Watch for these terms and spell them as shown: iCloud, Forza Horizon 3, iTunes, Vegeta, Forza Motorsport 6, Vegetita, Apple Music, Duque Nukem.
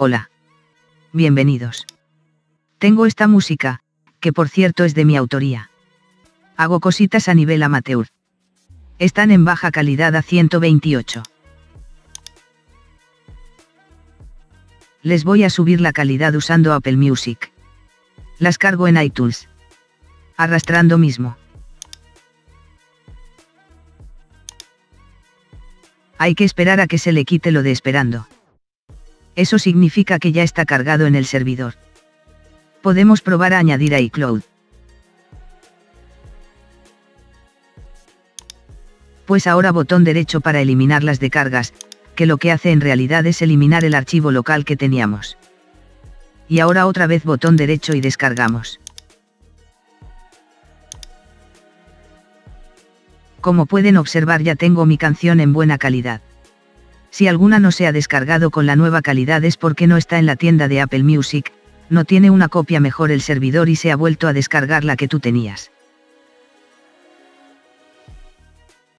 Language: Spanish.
Hola. Bienvenidos. Tengo esta música, que por cierto es de mi autoría. Hago cositas a nivel amateur. Están en baja calidad a 128. Les voy a subir la calidad usando Apple Music. Las cargo en iTunes. Arrastrando mismo. Hay que esperar a que se le quite lo de esperando. Eso significa que ya está cargado en el servidor. Podemos probar a añadir iCloud. Pues ahora botón derecho para eliminar las descargas, que lo que hace en realidad es eliminar el archivo local que teníamos. Y ahora otra vez botón derecho y descargamos. Como pueden observar, ya tengo mi canción en buena calidad. Si alguna no se ha descargado con la nueva calidad es porque no está en la tienda de Apple Music, no tiene una copia mejor el servidor y se ha vuelto a descargar la que tú tenías.